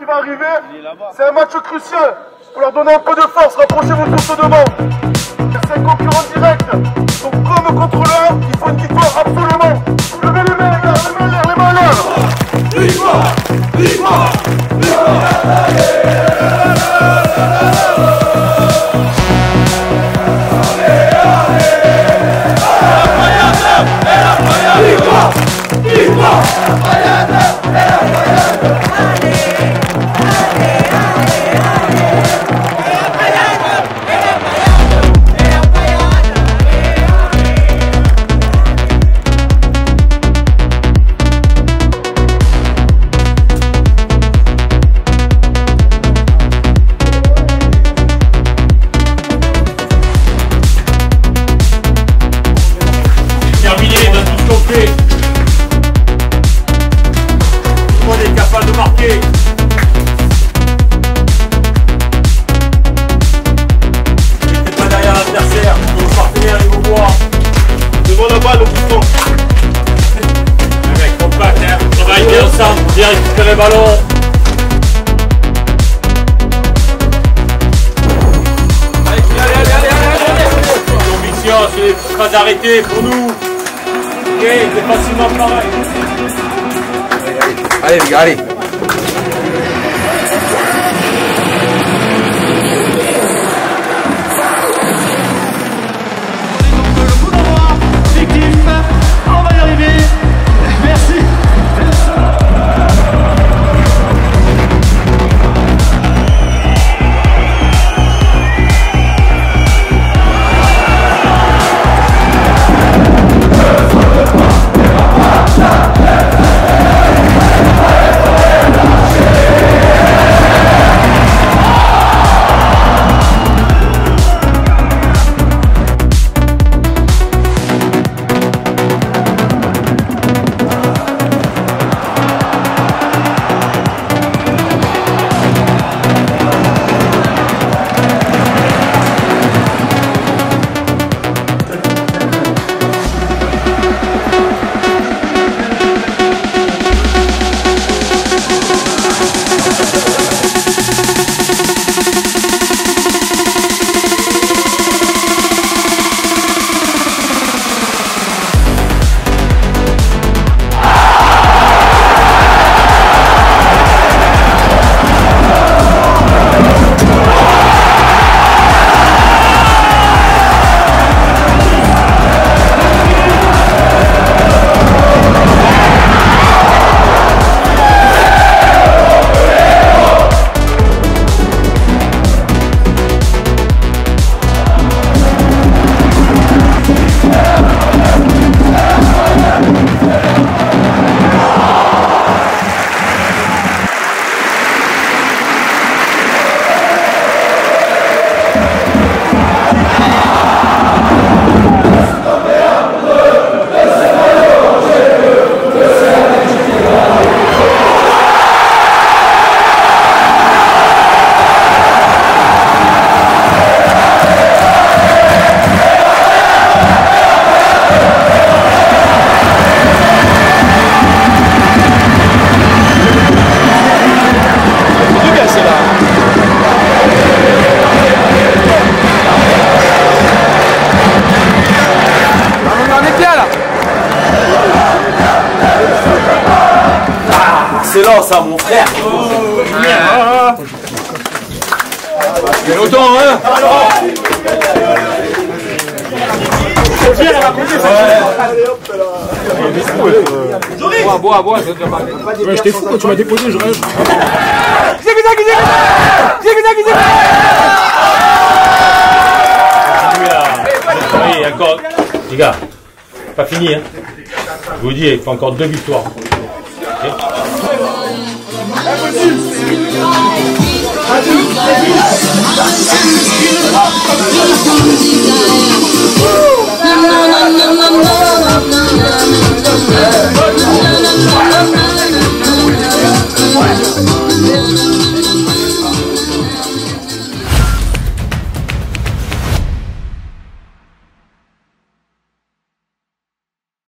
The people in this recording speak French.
qui va arriver. C'est un match crucial. Pour leur donner un peu de force, rapprochez-vous de ce devant. C'est un concurrent direct. Donc comme contre l'un, il faut une victoire absolument. Levez les mains, les mains à l'air. Victoire, victoire, victoire. Le ballon. Allez, c'est très arrêté pour nous. Ok, c'est facilement pareil. Allez, les gars, allez. Excellent ça mon frère. Il y a longtemps hein. Bois, j'étais fou quand tu m'as déposé, je rage. Oui, encore. Les gars, pas fini hein. Je vous dis, il faut encore 2 victoires.